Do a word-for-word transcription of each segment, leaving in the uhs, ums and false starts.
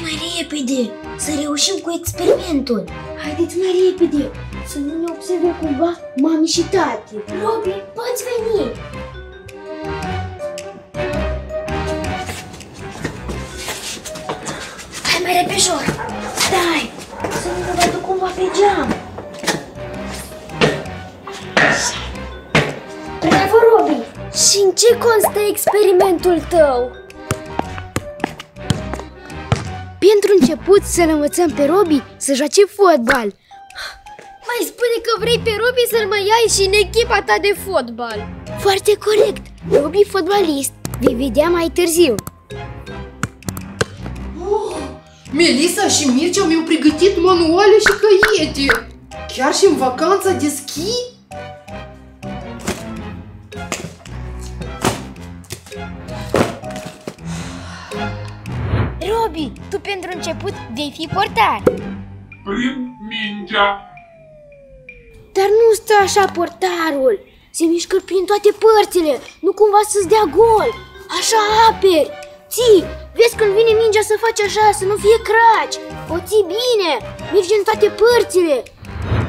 Hai mai repede, să reușim cu experimentul. Haideți mai repede, să nu ne observe cumva mami și tati. Robi, poți veni! Hai mai repejor! Stai, să nu ne vadă cumva pe geam. Bravo, Robi! Și în ce constă experimentul tău? Pentru început să-l învățăm pe Robi să joace fotbal. Mai spune că vrei pe Robi să-l mai ai și în echipa ta de fotbal. Foarte corect! Robi fotbalist, vei vedea mai târziu. Oh, Melissa și Mircea mi-au pregătit manuale și caiete. Chiar și în vacanța de schi? Robi, tu pentru început vei fi portar. Prin mingea. Dar nu stă așa portarul. Se mișcă prin toate părțile. Nu cumva să-ți dea gol. Așa aperi. Ții, vezi când vine mingea să faci așa, să nu fie craci. O ții bine. Merge în toate părțile.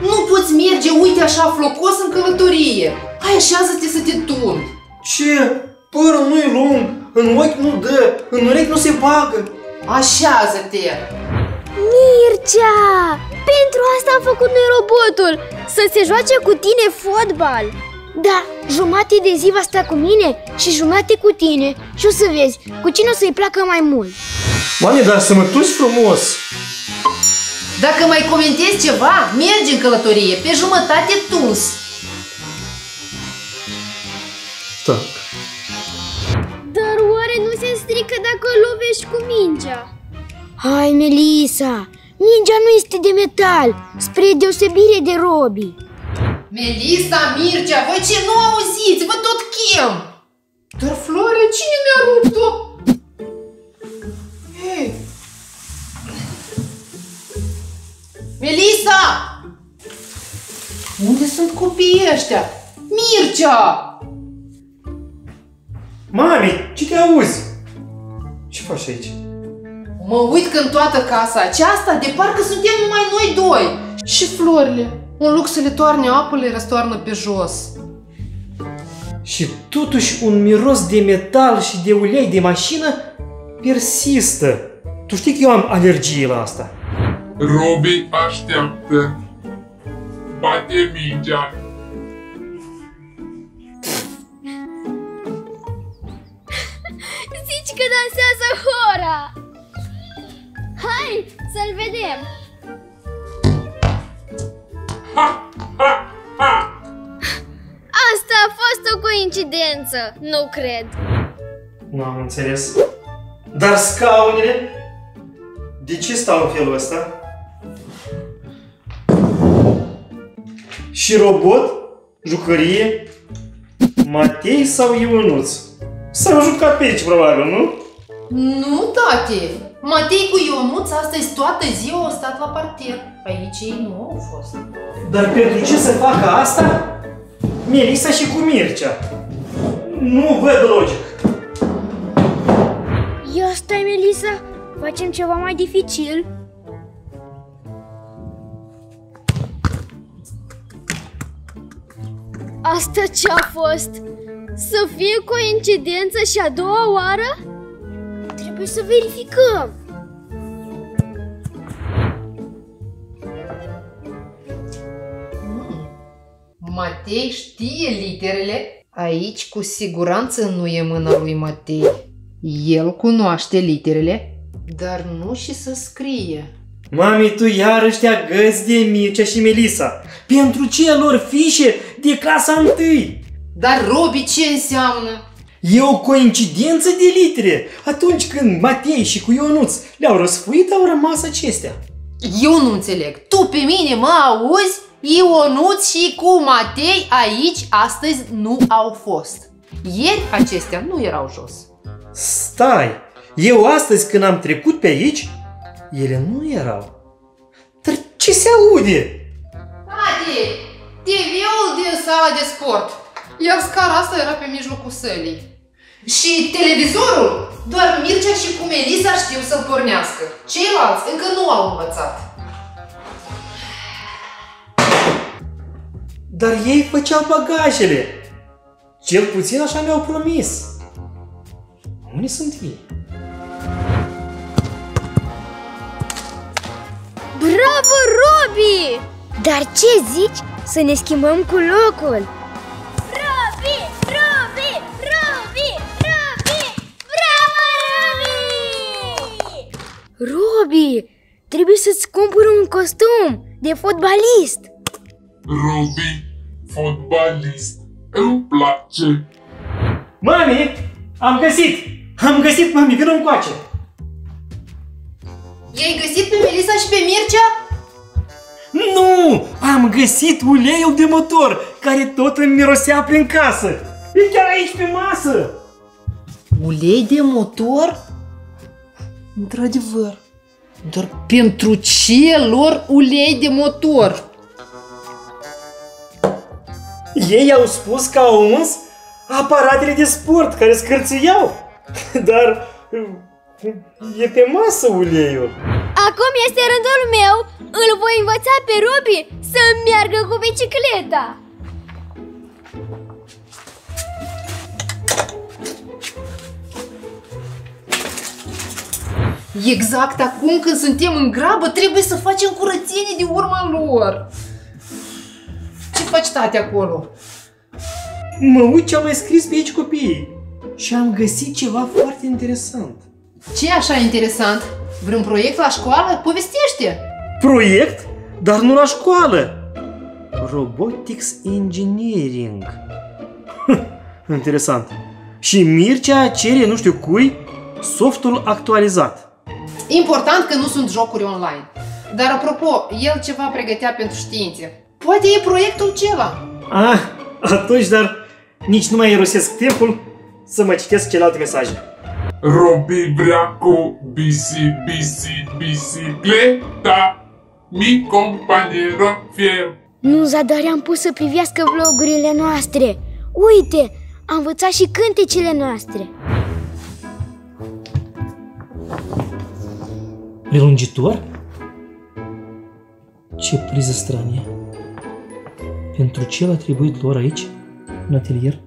Nu poți merge, uite așa flocos în călătorie. Hai așează-te să te tund. Ce? Părul nu-i lung. În ochi nu dă. În urechi nu se bagă. Așează-te! Mircea! Pentru asta am făcut noi robotul! Să se joace cu tine fotbal! Da, jumate de zi va sta cu mine și jumate cu tine. Și o să vezi cu cine o să-i placă mai mult. Mami, dar să mă tuși frumos! Dacă mai comentezi ceva, mergi în călătorie, pe jumătate tuns! Stac! Că dacă lovești cu mingea. Hai, Melissa! Mingea nu este de metal, spre deosebire de Robi. Melissa, Mircea, voi ce nu auziți? Vă tot chem! Dar, Floare, cine mi-a rupt-o? Hey. Melissa! Unde sunt copiii ăștia? Mircea! Mami, ce te auzi? Ce faci aici? Mă uit că în toată casa aceasta de parcă suntem numai noi doi. Și florile, în loc să le toarne apă, le răstoarnă pe jos. Și totuși un miros de metal și de ulei de mașină persistă. Tu știi că eu am alergie la asta. Robi așteaptă. Bate mingea. Că dansează hora! Hai să-l vedem! Ha, ha, ha. Asta a fost o coincidență, nu cred! Nu am înțeles. Dar scaunele? De ce stau în felul ăsta? Și robot? Jucărie? Matei sau Ionuț? S-au jucat pe aici, probabil, nu? Nu, tati! Matei cu Ionuț astăzi toată ziua au stat la parter. Aici ei nu au fost. Dar pentru ce să facă asta? Melissa și cu Mircea. Nu văd logic. Ia stai, Melissa! Facem ceva mai dificil. Asta ce a fost? Să fie coincidență și a doua oară? Trebuie să verificăm! Mm. Matei știe literele. Aici cu siguranță nu e mâna lui Matei. El cunoaște literele, dar nu și să scrie. Mami, tu iar ăștia găzi de Mircea și Melissa. Pentru ce lor fișe de clasa întâi? Dar, Robi, ce înseamnă? E o coincidență de litere. Atunci când Matei și cu Ionuț le-au răsfuit, au rămas acestea. Eu nu înțeleg. Tu pe mine mă auzi? Ionuț și cu Matei aici astăzi nu au fost. Ieri acestea nu erau jos. Stai! Eu astăzi când am trecut pe aici, ele nu erau. Dar ce se aude? Tati, T V-ul din sala de sport. Iar scara asta era pe mijlocul sălii. Și televizorul, doar Mircea și cu Melissa știu să-l pornească. Ceilalți încă nu au învățat. Dar ei făceau bagajele. Cel puțin așa mi-au promis. Unde sunt ei? Bravo, Robi! Dar ce zici să ne schimbăm cu locul? Robi! Robi! Robi! Robi! Bravo, Robi! Robi! Trebuie să-ți cumpăr un costum de fotbalist! Robi, fotbalist, îmi place! Mami, am găsit! Am găsit, mami, vină încoace! I-ai găsit pe Melissa și pe Mircea? Nu! Am găsit uleiul de motor, care tot îmi mirosea prin casă. E chiar aici pe masă! Ulei de motor? Într-adevăr. Dar pentru ce lor ulei de motor? Ei au spus că au uns aparatele de sport care scârțâiau. Dar... e pe masă uleiul. Acum este rândul meu. Îl voi învăța pe Robi să meargă cu bicicleta. Exact acum când suntem în grabă, trebuie să facem curățenie de urma lor. Ce faci, tate, acolo? Mă uit ce am mai scris pe aici copiii. Și am găsit ceva foarte interesant. Ce așa interesant? Vreun proiect la școală? Povestește! Proiect? Dar nu la școală! Robotics Engineering. Interesant. Și Mircea cere nu știu cui softul actualizat. Important că nu sunt jocuri online. Dar apropo, el ceva pregătea pentru științe. Poate e proiectul ceva. Ah, atunci, dar nici nu mai irosesc timpul să mă citesc celelalte mesaje. Robi vrea cu bici, bici, bicicleta, mi companiero fier. Nu, zadar am pus să privească vlogurile noastre. Uite, am învățat și cântecele noastre. Prelungitor? Ce priză stranie. Pentru ce l-a trebuit lor aici, în atelier,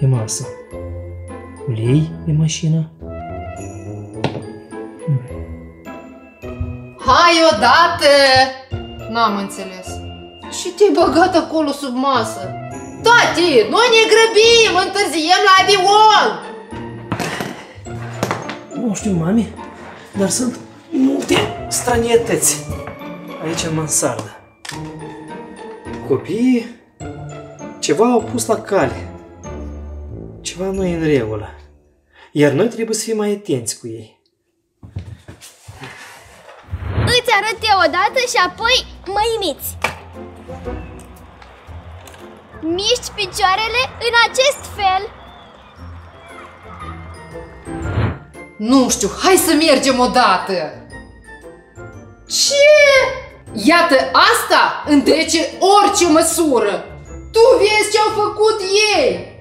pe masă? Ulei de mașină? Hmm. Hai odată! N-am înțeles. Și te-ai băgat acolo sub masă. Tati, noi ne grăbim, întârziem la avion! Nu știu, mami, dar sunt multe stranietăți aici în mansardă. Copiii ceva au pus la cale. Ceva nu e în regulă, iar noi trebuie să fim mai atenți cu ei. Îți arăt eu odată și apoi mă imiți. Miști picioarele în acest fel. Nu știu, hai să mergem odată! Ce? Iată, asta întrece orice măsură! Tu vezi ce au făcut ei!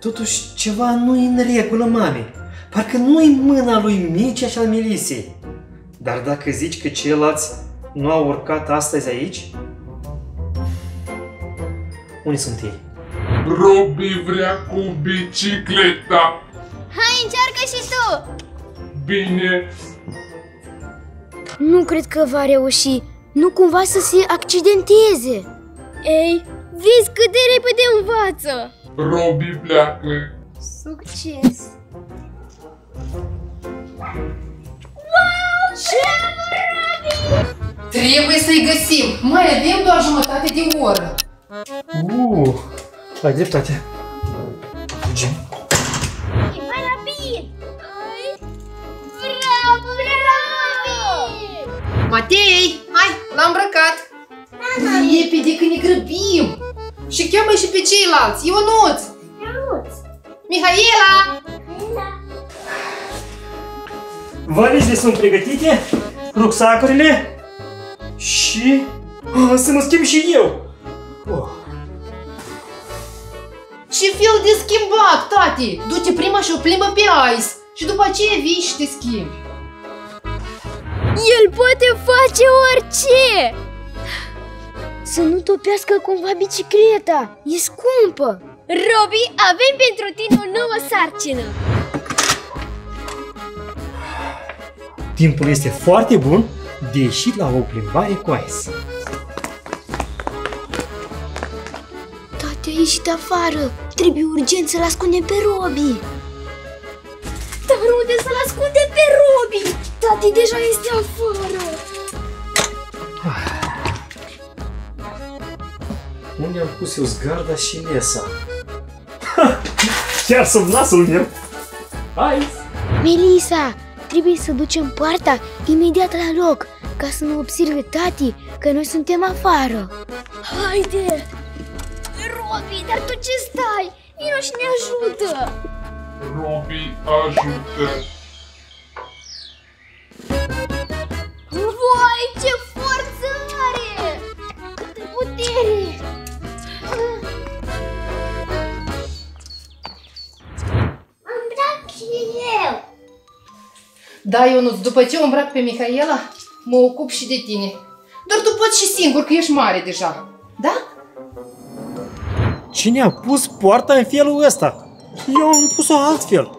Totuși, ceva nu e în regulă, mami. Parcă nu-i mâna lui Mircea și al Melissei. Dar dacă zici că ceilalți nu au urcat astăzi aici? Unde sunt ei? Robi vrea cu bicicleta. Hai, încearcă și tu! Bine! Nu cred că va reuși. Nu cumva să se accidenteze. Ei, vezi cât de repede învață! Robi pleacă! Succes! Wow! Bravo, Robi! Trebuie să-i găsim! Mai avem doar jumătate de oră! Uuu! Ai dreptate! Fugim! Mai rapid! Bravo, Robi! Matei! Hai! L-am îmbrăcat! Repede că ne grăbim! Și cheamă și pe ceilalți! Ionuț! Ionuț! Mihaela! Mihaela! Valizele sunt pregătite, rucsacurile și... Oh, să mă schimb și eu! Oh. Ce fel de schimbat, tati! Du-te prima și o plimbă pe ice și după aceea vii și te schimbi. El poate face orice! Să nu topească cumva bicicleta, e scumpă! Robi, avem pentru tine o nouă sarcină! Timpul este foarte bun de ieșit la o plimbare cu ice. Tati a ieșit afară! Trebuie urgent să-l ascundem pe Robi! Dar unde să-l ascundem pe Robi? Tati deja este afară! Unde am pus eu zgarda și Melissa? Chiar sub nasul meu! Hai! Melissa, trebuie să ducem poarta imediat la loc, ca să nu observe tati că noi suntem afară. Haide! Robi, dar tu ce stai? Vino și ne ajută! Robi, ajută! Voi, ce forță are! Câtă putere! Da, Ionuț, după ce o îmbrac pe Mihaela, mă ocup și de tine. Doar tu poți și singur, că ești mare deja. Da? Cine a pus poarta în felul ăsta? Eu am pus-o altfel.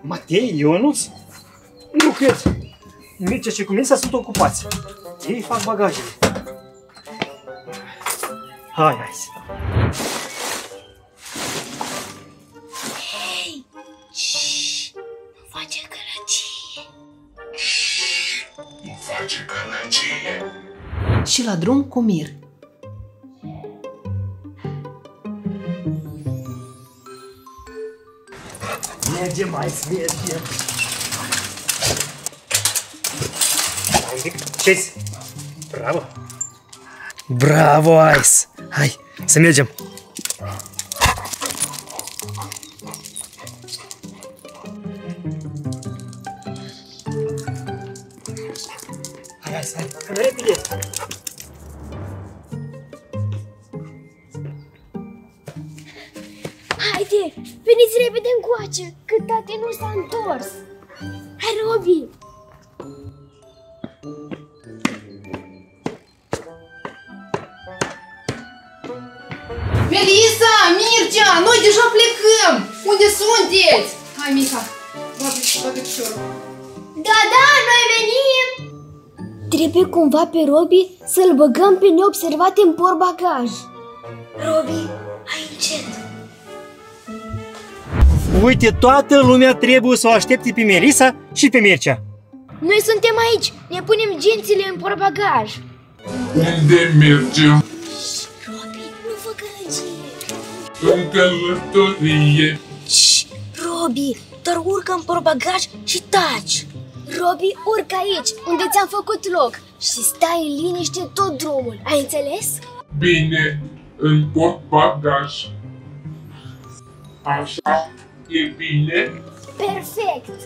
Matei, Ionuț? Nu cred. Mircea și cu Melissa sunt ocupați. Ei fac bagajele. Hai, hai. Și la drum cu Mir. Mergem, mai mergem. Ce-i? Bravo! Bravo, Ice! Hai, să mergem! Hai, Ice, hai! Repede! Veniți repede încoace, că tati nu s-a întors! Hai, Robi! Melissa, Mircea, noi deja plecăm! Unde sunteți? Hai, Mica, bagă piciorul! Da, da, noi venim! Trebuie cumva pe Robi să-l băgăm pe neobservat în portbagaj. Robi, hai încet! Uite, toată lumea trebuie să o aștepte pe Melissa și pe Mircea. Noi suntem aici, ne punem gențile în portbagaj. Unde mergem? Şi, Robi, nu fă gălăgie. În călătorie. Şi, Robi, doar urcă în portbagaj și taci. Robi, urcă aici, unde ți-am făcut loc și stai în liniște tot drumul, ai înțeles? Bine, în portbagaj. Așa. E bine? Perfect!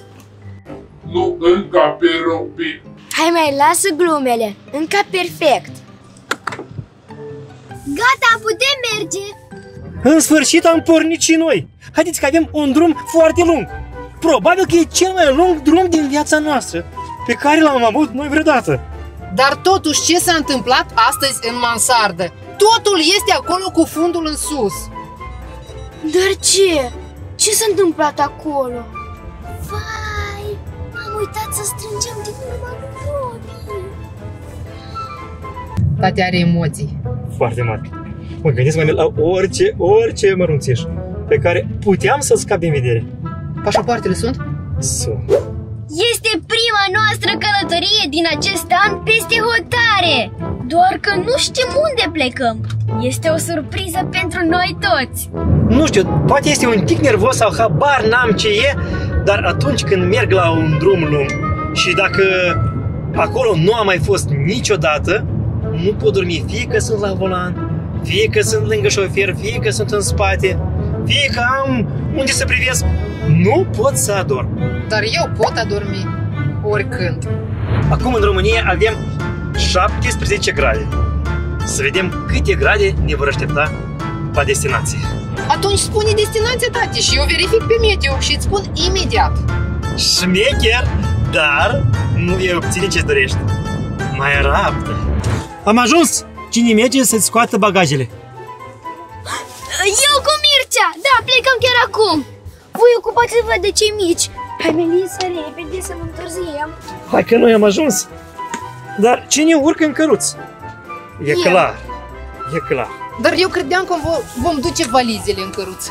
Nu încă pe Robi. Hai, mai lasă glumele! Încă perfect! Gata, putem merge! În sfârșit am pornit și noi! Haideți că avem un drum foarte lung! Probabil că e cel mai lung drum din viața noastră, pe care l-am avut noi vreodată! Dar totuși ce s-a întâmplat astăzi în mansardă? Totul este acolo cu fundul în sus! Dar ce? Ce s-a întâmplat acolo? Vai, am uitat să strângem din urma lui Robi. Tati are emoții. Foarte mari. Mă gândesc mai la orice, orice mărunțiș pe care puteam să scap din vedere. Pașapoartele sunt? Sunt. Este prima noastră călătorie din acest an peste hotare. Doar că nu știm unde plecăm. Este o surpriză pentru noi toți. Nu știu, poate este un tic nervos sau habar n-am ce e, dar atunci când merg la un drum lung și dacă acolo nu am mai fost niciodată, nu pot dormi, fie că sunt la volan, fie că sunt lângă șofer, fie că sunt în spate, fie că am unde să privesc, nu pot să adorm. Dar eu pot adormi oricând. Acum în România avem șaptesprezece grade. să vedem câte grade ne vor aștepta la destinație. Atunci spune destinația, tati, și eu verific pe meteo și îți spun imediat. Șmecher, dar nu vei obține ce dorești. Mai rapid. Am ajuns! Cine merge să-ți scoată bagajele? Eu cu Mircea! Da, plecăm chiar acum! Voi ocupați-vă de cei mici! Hai, Melissa, repede să ne întârziem! Hai că noi am ajuns! Dar cine urcă în căruț? E eu. clar, e clar! Dar eu credeam că vom duce valizele în căruț.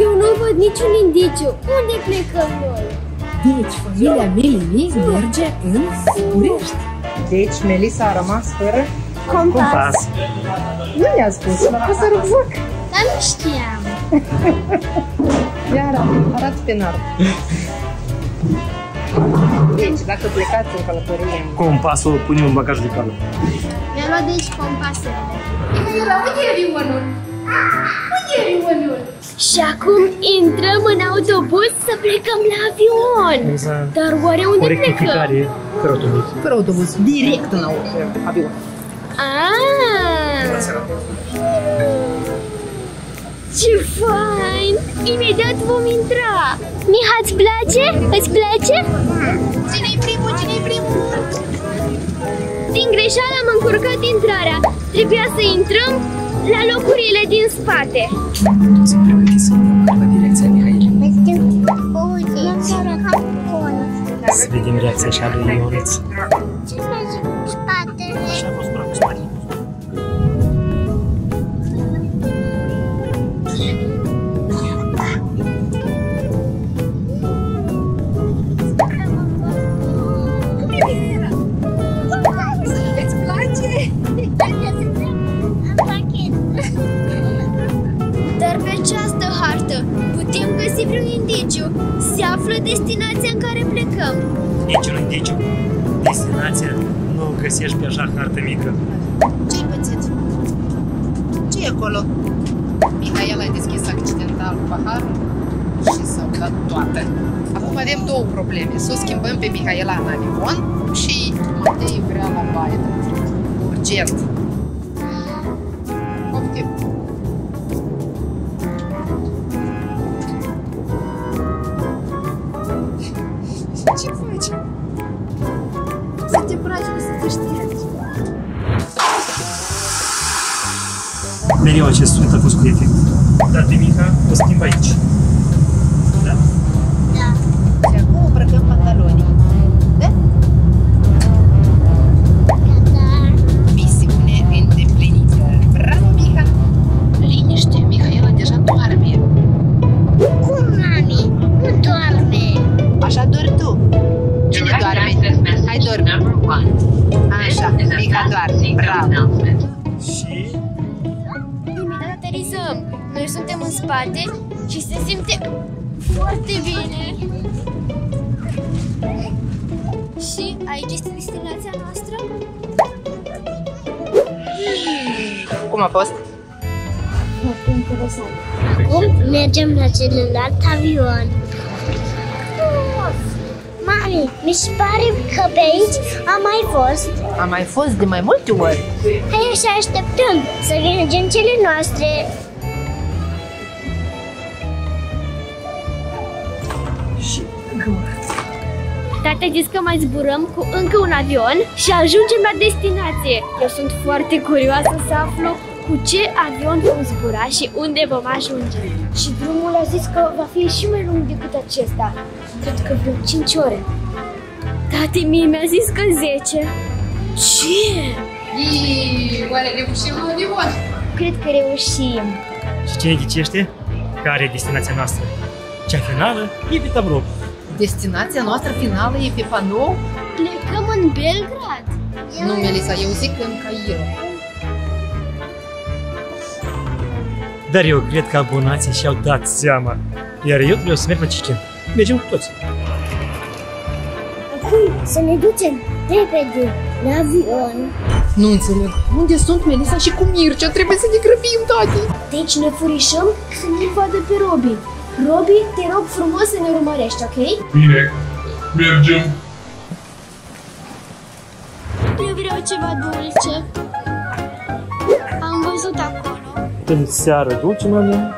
Eu nu văd niciun indiciu. Unde plecăm noi? Deci, familia Melii merge în București. Deci, Melissa a rămas fără compas. compas. Nu mi-a spus, m-a pus în rucsac. Dar nu știam. Iar arată pe nard. Deci, dacă plecați în călătorie... Compasul îl punem în bagajul de cală. Mi-a luat deci compasul. Mircea, unde e rionul? Unde e rionul? Și acum intrăm în autobuz să plecăm la avion. Exact. Dar oare unde plecăm? Pe autobuz. Pe autobuz, direct în avion. Aaaa! Ce fain! Imediat vom intra! Miha, îți place? Îți place? Cine-i primul? Cine-i primul? Din greșeală am încurcat intrarea. Trebuia să intrăm la locurile din spate. Să pregătiți să mergem la direcția Mihaela. Să vedem reacția așa lui Ionuț. Ce merge cu spatele? Așa vă spune cu spatele. Destinația în care plecăm. Niciun indiciu. Destinația nu o găsești pe așa hartă mică. Ce-ai pățit? Ce e acolo? Mihaela a deschis accidental paharul și s-au dat toată. Acum avem două probleme. Să o schimbăm pe Mihaela în avion și Matei vrea la baie. Urgent. Poftim. Ce faci? Să te braci, nu să te știi. Mereu acest sunet a fost cu efect. Dar de Miha o schimb aici. Da? Da. Și acum îmbrăcăm pantalonii. Da? Da. Misiune îndeplinită. Bravo, Miha! Liniște, Mihaela deja doarme. Cum, mami? Nu doarme. Așa dormi tu. Cine doarme? Hai, dormi. Așa, Miha doarme. Bravo. Și? Imediat aterizăm. Noi suntem în spate și se simte foarte bine. Și aici este destinația noastră. Cum a fost? Foarte interesant. Acum mergem la celălalt avion. Mami, mi se pare că pe aici am mai fost. Am mai fost de mai multe ori. Hai așa așteptăm să vină gențele noastre. Și încă una. Tata a zis că mai zburăm cu încă un avion și ajungem la destinație. Eu sunt foarte curioasă să aflu cu ce avion vom zbura și unde vom ajunge. Și drumul a zis că va fi și mai lung decât acesta. Cred că vreo cinci ore. Tati mie mi-a zis că zece. Ce? Iii, oare reușim la avion? Cred că reușim. Și cine ghicește? Care e destinația noastră? Cea finală e pe tablou. Destinația noastră finală e pe panou? Plecăm în Belgrad. Nu, Melissa, eu zic în Cairo. Dar eu cred că abonații și-au dat seama. Iar eu trebuie să merg la Cicen. Mergem cu toți. Acum să ne ducem repede la avion. Nu înțeleg. Unde sunt Melissa și cu Mircea? Trebuie să ne grăbim, tati! Deci ne furișăm să ne vadă pe Robi. Robi, te rog frumos să ne urmărești, ok? Bine, mergem! Eu vreau ceva dulce. Am văzut acolo. Când seară dulce, mami,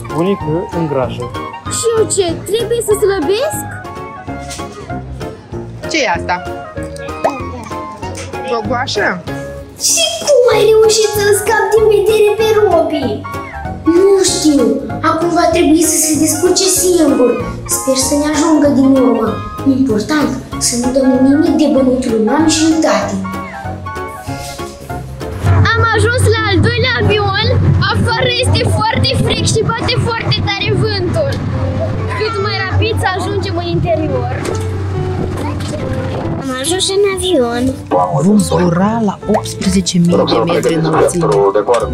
spune că îngrașă. Și eu ce? Trebuie să slăbesc? Ce e asta? Gogoașă? Și cum ai reușit să-l scapi din vedere pe Robi? Nu știu, acum va trebui să se descurce singur. Sper să ne ajungă din urmă. Important, să nu dăm nimic de bănutul mam și tati. Am ajuns la al doilea avion. Afară este foarte fric și bate foarte tare vântul. Cât mai rapid să ajungem în interior. Am ajuns în avion. Vom zbura la optsprezece mii de metri înălțime.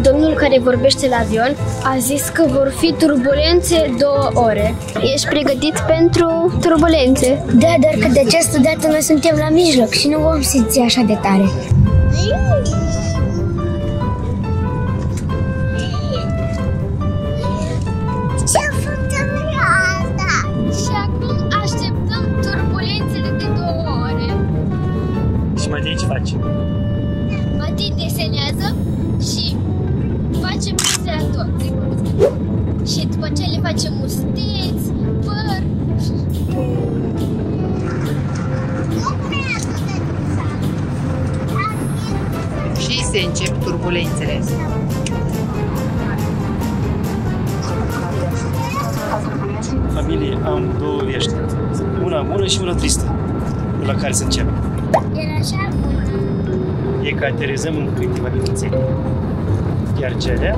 Domnul care vorbește la avion a zis că vor fi turbulențe două ore. Ești pregătit pentru turbulențe? Da, doar că de această dată noi suntem la mijloc și nu vom simți așa de tare. Matei desenează și facem muzeator. Și după ce le facem usteți, păr. Și se încep turbulențele. Familie, am două vești. Una bună și una tristă, la care să încep. Era așa bună. E că aterizăm în câteva mințele. Iar cerea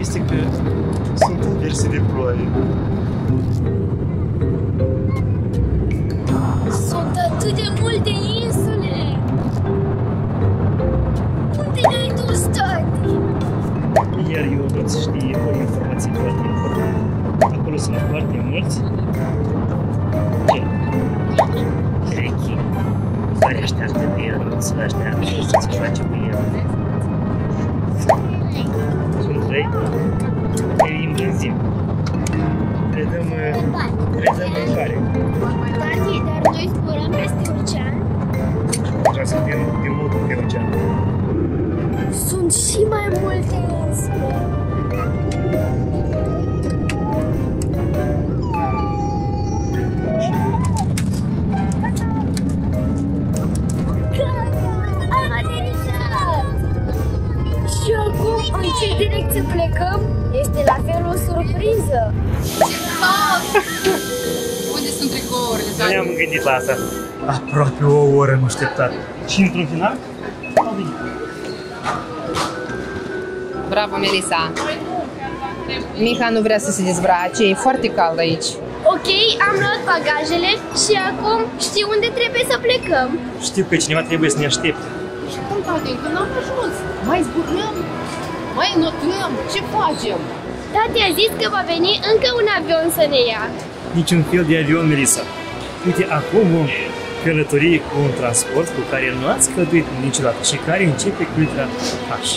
este că sunt verse de ploaie. Sunt atât de multe insule! Unde ne-ai dus, tati? Iar Ionuț știe o informație foarte importantă. Acolo sunt foarte mulți. Care așteaptă pe el, să așteaptă și să-ți face pe el. Sunt trei, trei îmbrăzim. Le dăm în pare. Tati, dar noi zburăm peste ocean? Așa suntem de mult pe ocean. Sunt și mai multe insule. Ce direcție plecăm? Este la fel o surpriză! Unde sunt tricourile? Nu ne-am gândit la asta. Aproape o oră am așteptat. Și într-un final? Bravo, Melissa! Miha nu vrea să se dezbrace, e foarte cald aici. Ok, am luat bagajele și acum știu unde trebuie să plecăm. Știu că cineva trebuie să ne aștepte. Și cum, tati, încă n-am ajuns? Mai zbucăm? Mai notăm, ce facem? Tati a zis că va veni încă un avion să ne ia. Niciun fel de avion, Melissa. Uite, acum vom călători cu un transport cu care nu ați călătorit niciodată și care începe cu litera H.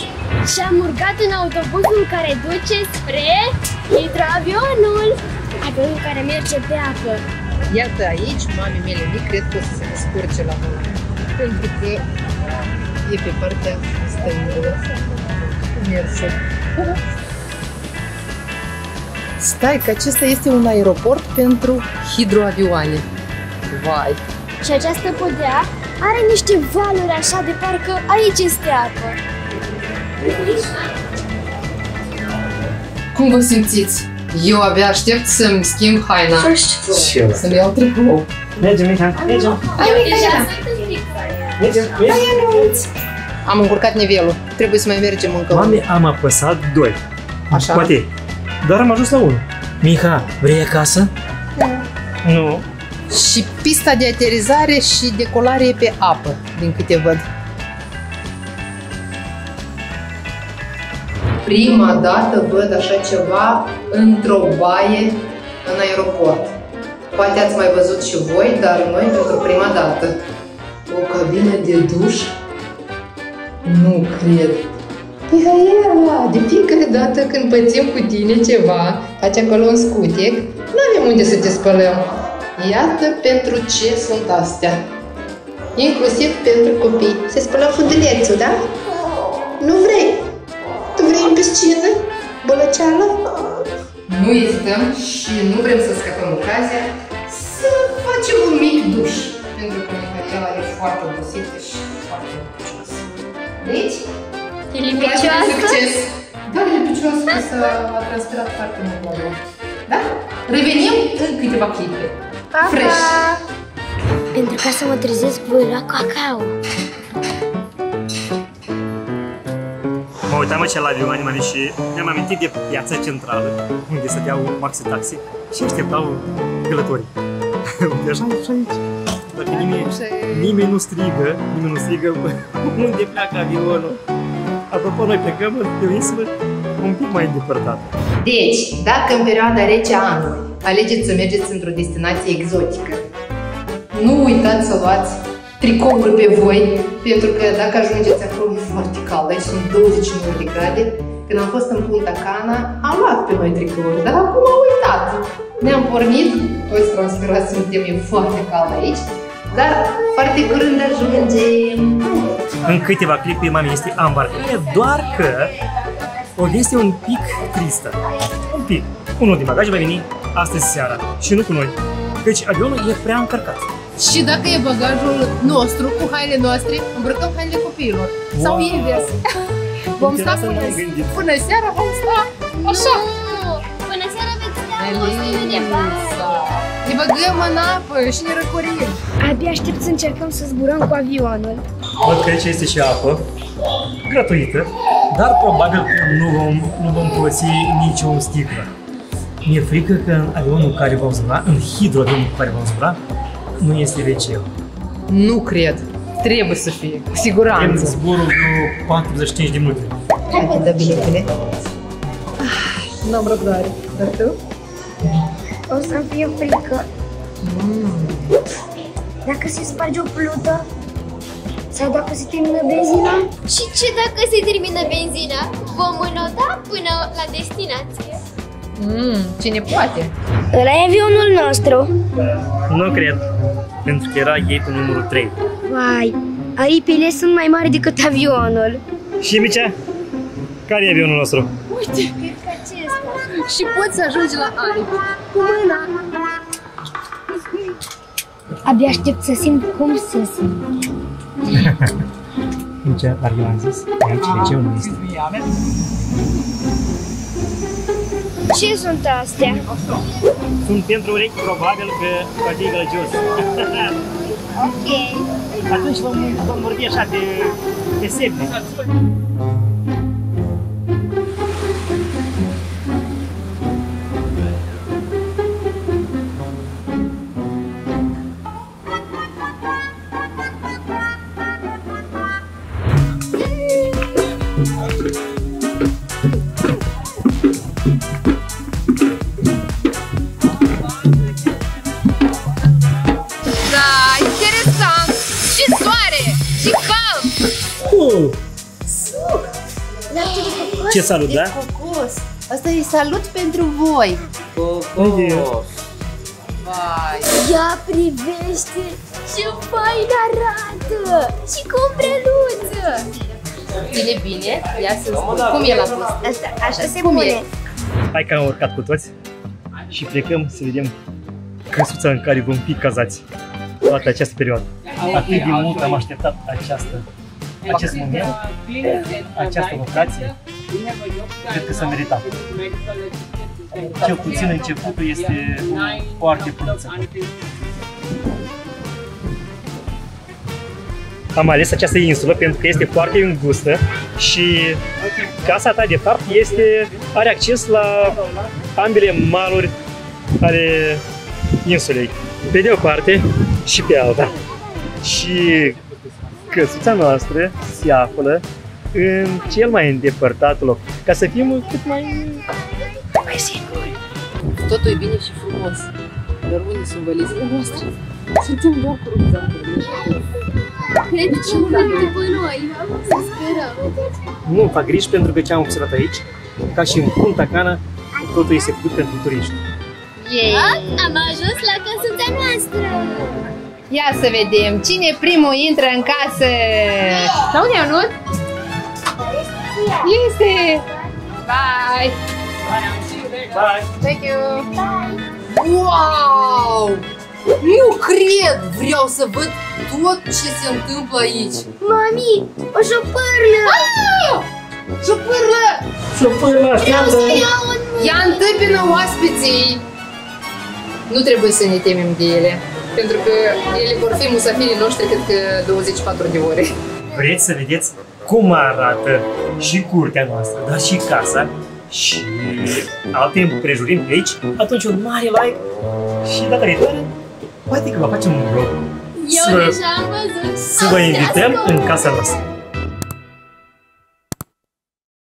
Și am urcat în autobuzul care duce spre hidroavionul, avionul care merge pe apă. Iată aici, mamei mele, nu cred că o să se descurce la mult, pentru că e pe partea stângă. Merge. Stai că acesta este un aeroport pentru hidroavioane. Vai! Și această podea are niște valuri așa de parcă aici este apă. Cum vă simțiți? Eu abia aștept să-mi schimb haina. Să-mi iau tricou. Mergem, Miha! Mergem! Hai, Mihaela! Mergem! Mergem! Am încurcat nivelul. Trebuie să mai mergem încă. Mami, am apăsat doi. Așa? Poate. Dar am ajuns la unul. Miha, vrei acasă? Nu. Nu. Și pista de aterizare și decolare e pe apă, din câte văd. Prima dată văd așa ceva într-o baie în aeroport. Poate ați mai văzut și voi, dar noi pentru prima dată. O cabină de duș Nu cred. Mihaela, de fiecare dată când pățim cu tine ceva, faci acolo un scutec, nu avem unde să te spălăm. Iată pentru ce sunt astea. Inclusiv pentru copii. Se spălă fundulețul, da? Nu vrei? Tu vrei în piscină? Bălăceală? Nu stăm și nu vrem să scăpăm ocazia să facem un mic duș. Pentru că Mihaela e foarte obosită și foarte bucuroasă. Deci, Filipicioasă? Succes! Da, Filipicioasă a transpirat foarte mult oameni. Da? Revenim în câteva clipe. Fresh! Pentru ca să mă trezesc, voi lua cacao. Mă uitam aici la avioane, mami, și mi-am amintit de piața centrală, unde stăteau maxi-taxi și așteptau călătorii. Deja aici, aici. Dacă nimeni, nimeni nu strigă, nimeni nu strigă unde pleacă avionul. Apropo, noi plecăm pe o insulă un pic mai îndepărtată. Deci, dacă în perioada rece a anului alegeți să mergeți într-o destinație exotică, nu uitați să luați tricouri pe voi, pentru că dacă ajungeți acolo e foarte cald, aici sunt douăzeci și nouă de grade. Când am fost în Punta Cana, am luat pe noi tricouri, dar acum am uitat. Ne-am pornit, toți transpirați suntem, e foarte cald aici, dar foarte curând ajungem. În câteva clipe, mami este ambar, doar că o veste un pic tristă. Un pic. Unul din bagaj va veni astăzi seara și nu cu noi, căci avionul e prea încărcat. Și dacă e bagajul nostru, cu hainele noastre, îmbrăcăm hainele copiilor. Wow. Sau ei vers. Vom sta până, până seara, vom sta așa. Nu, până seara veți da o stilă de bază. Ne băgăm în apă și ne răcorim. Abia aștept să încercăm să zburăm cu avionul. Văd că aici este și apă, gratuită, dar probabil că nu vom, nu vom folosi nicio sticlă. Mi-e frică că în avionul care vom zbura, în hidroavionul care vom zbura, nu este veceu. Nu cred. Trebuie să fie. Cu siguranță. În zborul vreo patruzeci și cinci de minute. Hai să dă biletele. N-am răbdare. Dar tu? O să-mi fie frică. Mm. Dacă se sparge o plută? Sau dacă se termină benzina? Și ce dacă se termină benzina? Vom înoda până la destinație. Mm, cine poate? Ăla e avionul nostru. Nu cred, pentru că era gate numărul trei. Vai, aripile sunt mai mari decât avionul. Și, Mircea, care e avionul nostru? Uite, cred că acesta. Și poți să ajungi la aripi. Cu mâna. Abia aștept să simt cum să simt. Mircea, dar eu am zis, aici veceu nu este. Ce sunt astea? Sunt pentru urechi, probabil că poate e gălăgios. Ok. Atunci vom, vom vorbi așa de, de semne. Ce salut, da? Cocos. Asta e salut pentru voi. Cocos. Vai. Ia privește ce fain arată. Și cu umbreluță. Bine, bine. Ia să spun. Cum e la pus? Asta, așa se pune. Hai că am urcat cu toți și plecăm să vedem căsuța în care vom fi cazați toată această perioadă. Atât de mult am așteptat această acest moment, această locație, cred că s-a meritat. Cel puțin începutul este foarte plăcut. Am ales această insulă pentru că este foarte îngustă și casa ta de fapt este, are acces la ambele maluri ale insulei, pe de o parte și pe alta. Și căsuța noastră se află în cel mai îndepărtat loc, ca să fim cât mai, mai siguri. Totul e bine și frumos, dar unde sunt valizele noastre? Suntem de acolo, Cred că sunt după noi, să sperăm. Nu fac griji pentru că ce am observat aici, ca și în Punta Cana, totul este făcut pentru turiști. Yay! Am ajuns la căsuța noastră! Ia să vedem cine primul intră în casă! Da, unde e Ionuț? Este! Bye! Bye! Thank you! Bye! Wow! Nu cred! Vreau să văd tot ce se întâmplă aici! Mami, o șopârlă! Ah! Șopârlă! Șopârlă, așteaptă! Ea întâmpină oaspeții! Nu trebuie să ne temem de ele, pentru că ele vor fi musafirii noștri cred că douăzeci și patru de ore. Vreți să vedeți cum arată și curtea noastră, dar și casa și alte împrejurimi de aici? Atunci un mare like și data viitoare, poate că vă facem un vlog. Eu deja am văzut! Să vă invităm în casa noastră!